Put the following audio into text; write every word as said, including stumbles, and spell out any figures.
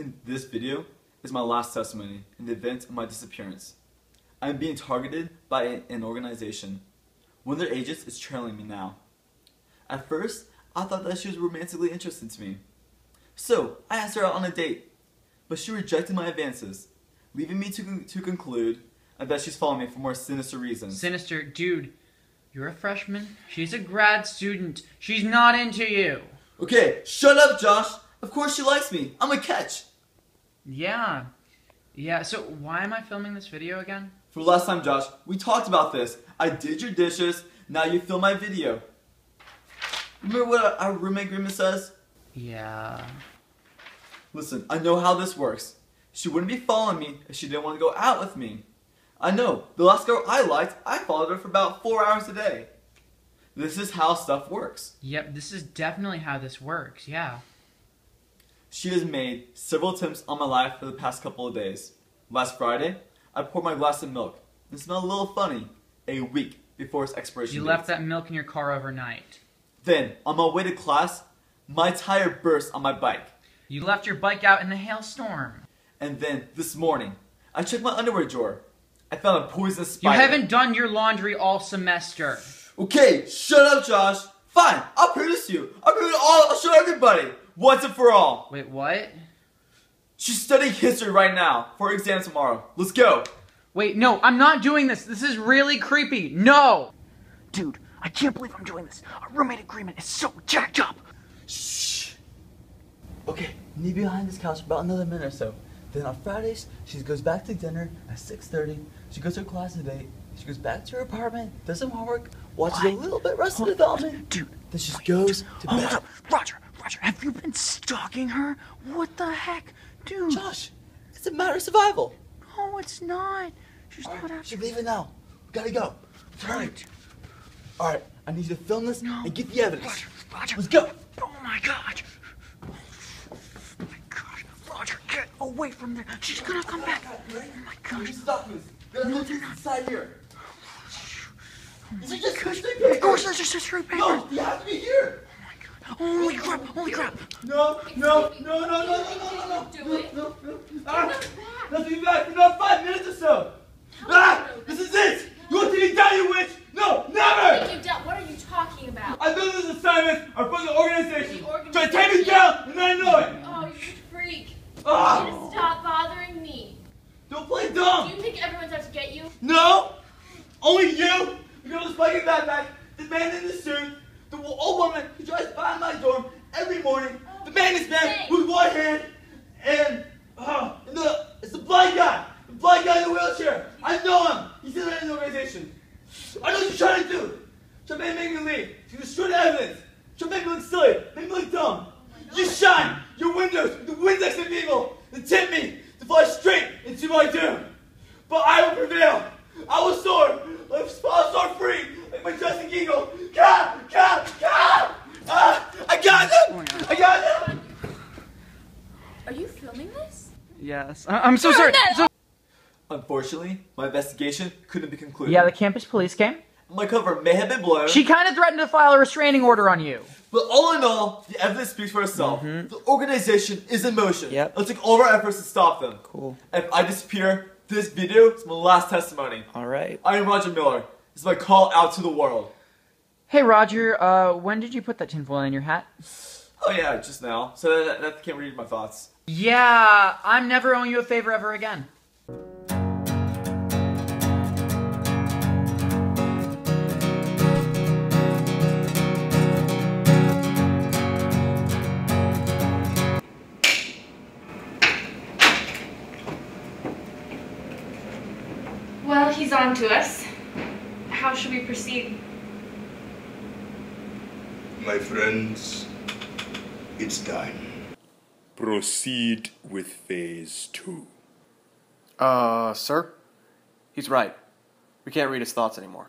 In this video is my last testimony in the event of my disappearance. I am being targeted by an organization. One of their agents is trailing me now. At first, I thought that she was romantically interested in me. So, I asked her out on a date, but she rejected my advances, leaving me to, con to conclude that she's following me for more sinister reasons. Sinister? Dude, you're a freshman, she's a grad student, she's not into you. Okay, shut up, Josh. Of course she likes me. I'm a catch. Yeah. Yeah, so why am I filming this video again? For last time, Josh, we talked about this. I did your dishes, now you film my video. Remember what our roommate agreement says? Yeah. Listen, I know how this works. She wouldn't be following me if she didn't want to go out with me. I know, the last girl I liked, I followed her for about four hours a day. This is how stuff works. Yep, this is definitely how this works, yeah. She has made several attempts on my life for the past couple of days. Last Friday, I poured my glass of milk. It smelled a little funny a week before its expiration date. You left that milk in your car overnight. Then, on my way to class, my tire burst on my bike. You left your bike out in the hailstorm. And then, this morning, I checked my underwear drawer. I found a poisonous spider. You haven't done your laundry all semester. Okay, shut up, Josh. Fine, I'll produce you. I'll produce all, I'll show everybody. Once and for all. Wait, what? She's studying history right now for exam tomorrow. Let's go. Wait, no, I'm not doing this. This is really creepy. No. Dude, I can't believe I'm doing this. Our roommate agreement is so jacked up. Shh. Okay, knee behind this couch for about another minute or so. Then on Fridays, she goes back to dinner at six thirty. She goes to her class at eight. She goes back to her apartment, does some homework, watches what? a little bit Rest of Development. Dude. Then she wait, goes dude. to bed. Hold up, Roger. Roger, have you been stalking her? What the heck? Dude. Josh, it's a matter of survival. No, it's not. She's All not right, after She's leaving now. We gotta go. Hurry. All right, I need you to film this no. and get the evidence. Roger, Roger. Let's go. Oh my God. Oh my gosh. Roger, get away from there. She's gonna come back. Oh my gosh. No, they're not. Inside here. Oh my gosh. Of course, that's just a straight paper. No, you have to be here. Holy crap! Holy crap! No! No! No! No! No! No! No! No! Do it! No! No! Ah! Let's be back for another five minutes or so. Ah! This is it! You want to be down, you witch? No! Never! Take you down? What are you talking about? I know these assignments are from the organization. Try to take me down, and I know it. Oh, you freak! Ah! You need to stop bothering me. Don't play dumb. Do you think everyone's out to get you? No! Only you. The girl is playing that back. The man in the suit. The old woman who drives by my dorm every morning, oh, the man is man with one hand, and, uh, and the, it's the blind guy, the blind guy in the wheelchair. I know him. He's in the organization. I know what you're trying to do. You're trying to make me leave. You're destroying evidence. You're trying to make me look silly, make me look dumb. Oh, you shine your windows, the Windex of evil, and tempt me to fly straight into my doom. But I will prevail. I will soar, like a small star free, like my Justin Eagle. God! God! God! Ah! I got him! I got him! Are you filming this? Yes. I I'm so sorry. So Unfortunately, my investigation couldn't be concluded. Yeah, the campus police came. My cover may have been blown. She kind of threatened to file a restraining order on you. But all in all, the evidence speaks for itself. Mm-hmm. The organization is in motion. Yep. Let's take all of our efforts to stop them. Cool. If I disappear, this video is my last testimony. All right. I am Roger Miller. This is my call out to the world. Hey Roger, uh, when did you put that tinfoil in your hat? Oh yeah, just now. So that, that can't read my thoughts. Yeah, I'm never owing you a favor ever again. Well, he's on to us. How should we proceed? My friends, it's time. Proceed with phase two. Uh, sir? He's right. We can't read his thoughts anymore.